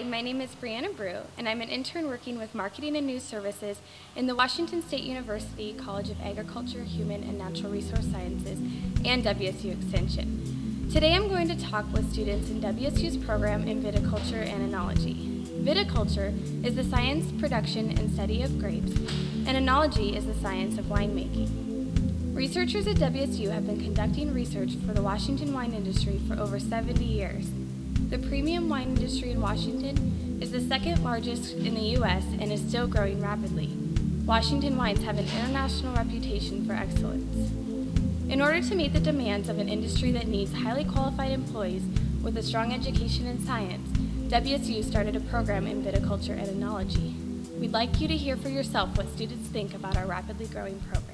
Hi, my name is Brianna Brew, and I'm an intern working with Marketing and News Services in the Washington State University College of Agriculture, Human and Natural Resource Sciences, and WSU Extension. Today I'm going to talk with students in WSU's program in viticulture and enology. Viticulture is the science, production, and study of grapes, and enology is the science of winemaking. Researchers at WSU have been conducting research for the Washington wine industry for over 70 years. The premium wine industry in Washington is the second largest in the U.S. and is still growing rapidly. Washington wines have an international reputation for excellence. In order to meet the demands of an industry that needs highly qualified employees with a strong education in science, WSU started a program in viticulture and enology. We'd like you to hear for yourself what students think about our rapidly growing program.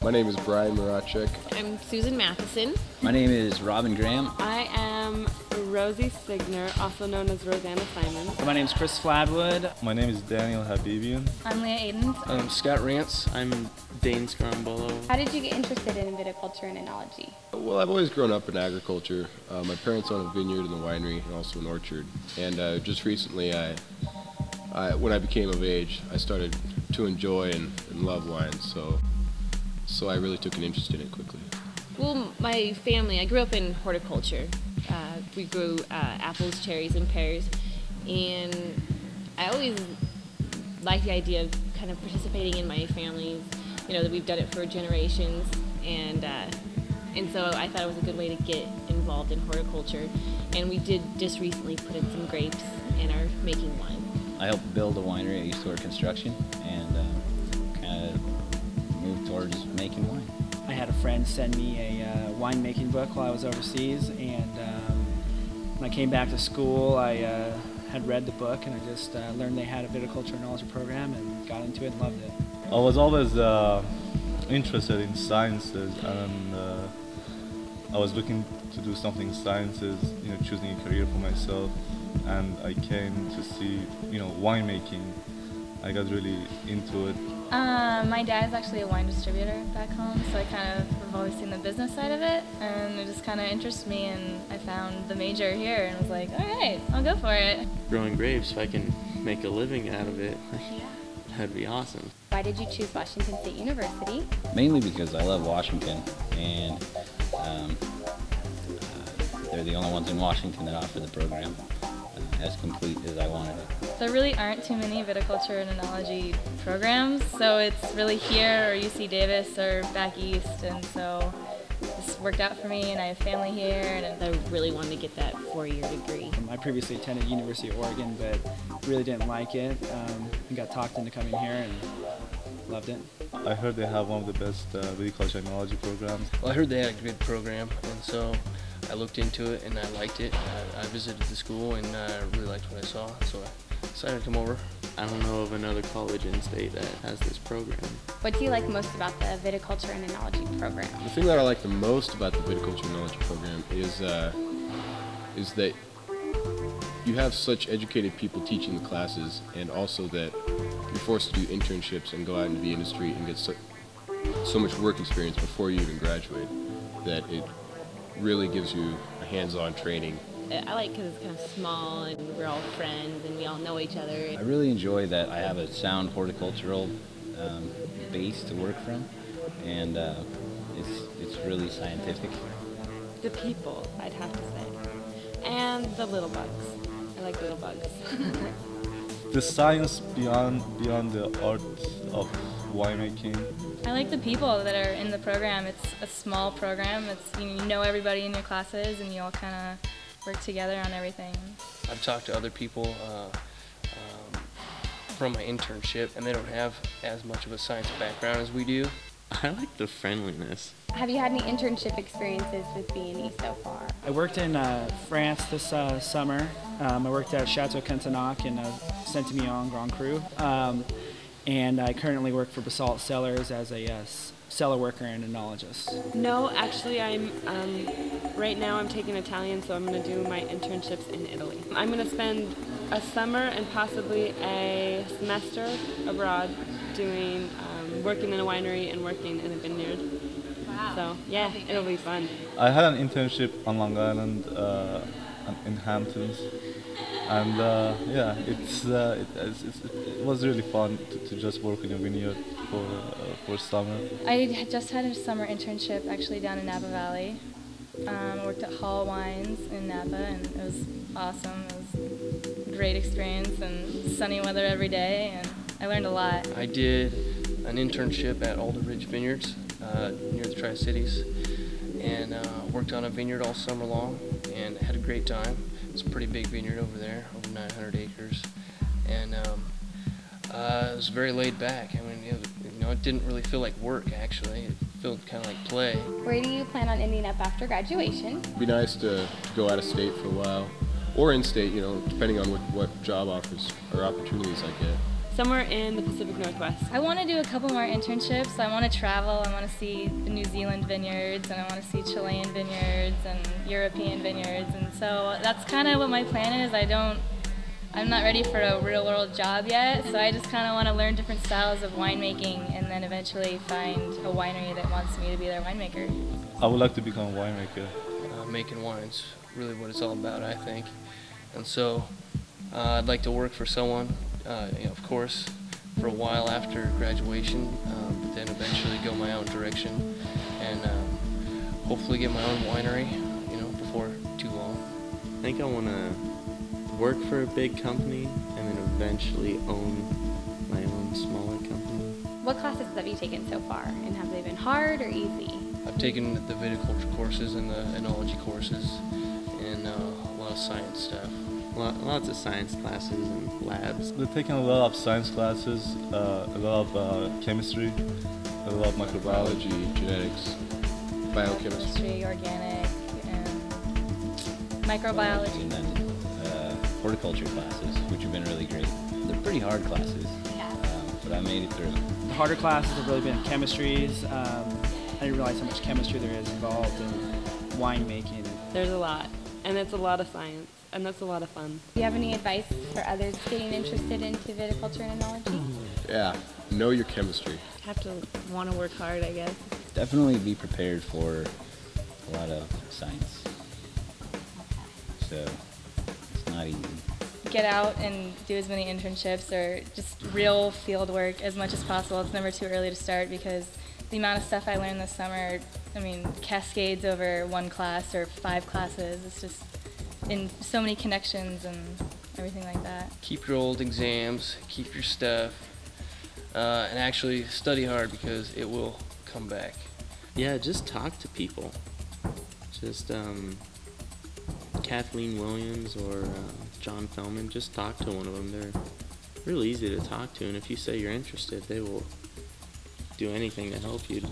My name is Brian Maracek. I'm Susan Matheson. My name is Robin Graham. I am Rosie Signer, also known as Rosanna Simon. My name is Chris Fladwood. My name is Daniel Habibian. I'm Leah Aidens. I'm Scott Rance. I'm Dane Scarambolo. How did you get interested in viticulture and enology? Well, I've always grown up in agriculture. My parents own a vineyard and a winery and also an orchard. And just recently, when I became of age, I started to enjoy and love wine. So I really took an interest in it quickly. Well, my family, I grew up in horticulture. We grew apples, cherries, and pears, and I always liked the idea of kind of participating in my family's, you know, that we've done it for generations, and so I thought it was a good way to get involved in horticulture, and we did just recently put in some grapes and are making wine. I helped build a winery. I used to work construction, and towards making wine. I had a friend send me a winemaking book while I was overseas, and when I came back to school I had read the book, and I just learned they had a viticulture and enology program and got into it and loved it. I was always interested in sciences, and I was looking to do something in sciences, you know, choosing a career for myself, and I came to see, you know, winemaking. I got really into it. My dad is actually a wine distributor back home, so I kind of have always seen the business side of it, and it just kind of interests me, and I found the major here and was like, alright, I'll go for it. Growing grapes, if I can make a living out of it, yeah. That'd be awesome. Why did you choose Washington State University? Mainly because I love Washington, and they're the only ones in Washington that offer the program as complete as I wanted it. There really aren't too many viticulture and enology programs, so it's really here or UC Davis or back east, and so this worked out for me, and I have family here, and I really wanted to get that four-year degree. I previously attended University of Oregon, but really didn't like it, and got talked into coming here and loved it. I heard they have one of the best viticulture and enology programs. Well, I heard they had a great program, and so I looked into it and I liked it. I visited the school and I really liked what I saw, so I decided to come over. I don't know of another college in state that has this program. What do you like most about the viticulture and enology program? The thing that I like the most about the viticulture and enology program is that you have such educated people teaching the classes, and also that you're forced to do internships and go out into the industry and get so much work experience before you even graduate, that it really gives you a hands-on training. I like because it's kind of small and we're all friends and we all know each other. I really enjoy that I have a sound horticultural base to work from, and it's really scientific. The people, I'd have to say, and the little bugs. I like little bugs. The science beyond the art of winemaking. I like the people that are in the program. It's a small program. It's, you know, everybody in your classes, and you all kind of work together on everything. I've talked to other people from my internship, and they don't have as much of a science background as we do. I like the friendliness. Have you had any internship experiences with V&E so far? I worked in France this summer. I worked at Chateau Cantenac in Saint-Emilion Grand Cru. And I currently work for Basalt Cellars as a cellar worker and enologist. No, actually I'm, right now I'm taking Italian, so I'm going to do my internships in Italy. I'm going to spend a summer and possibly a semester abroad doing, working in a winery and working in a vineyard. Wow. So yeah, it'll be fun. I had an internship on Long Island in Hamptons. And yeah, it was really fun to just work in a vineyard for summer. I had just had a summer internship actually down in Napa Valley. Worked at Hall Wines in Napa, and it was awesome. It was a great experience, and sunny weather every day, and I learned a lot. I did an internship at Alder Ridge Vineyards near the Tri-Cities, and worked on a vineyard all summer long, and had a great time. It's a pretty big vineyard over there, over 900 acres, and it was very laid back. I mean, it didn't really feel like work, actually. It felt kind of like play. Where do you plan on ending up after graduation? It'd be nice to go out of state for a while, or in state, you know, depending on what job offers or opportunities I get. Somewhere in the Pacific Northwest. I want to do a couple more internships. I want to travel. I want to see the New Zealand vineyards, and I want to see Chilean vineyards and European vineyards. And so that's kind of what my plan is. I'm not ready for a real world job yet, so I just kind of want to learn different styles of winemaking and then eventually find a winery that wants me to be their winemaker. I would like to become a winemaker. Making wine's really what it's all about, I think. And so I'd like to work for someone. Of course, for a while after graduation, but then eventually go my own direction and hopefully get my own winery, before too long. I think I want to work for a big company and then eventually own my own smaller company. What classes have you taken so far, and have they been hard or easy? I've taken the viticulture courses and the enology courses, and a lot of science stuff. Lots of science classes and labs. They're taking a lot of science classes, a lot of chemistry, a lot of microbiology, genetics, biochemistry, organic, and microbiology. Horticulture classes, which have been really great. They're pretty hard classes, yeah. But I made it through. The harder classes have really been chemistries. I didn't realize how much chemistry there is involved in winemaking. There's a lot, and it's a lot of science. And that's a lot of fun. Do you have any advice for others getting interested into viticulture and enology? Yeah, know your chemistry. Have to want to work hard, I guess. Definitely be prepared for a lot of science. So it's not easy. Get out and do as many internships or just real field work as much as possible. It's never too early to start, because the amount of stuff I learned this summer, I mean, cascades over one class or five classes. It's just in so many connections and everything like that. Keep your old exams, keep your stuff, and actually study hard, because it will come back. Yeah, just talk to people. Just Kathleen Williams or John Felman, just talk to one of them. They're really easy to talk to, and if you say you're interested, they will do anything to help you.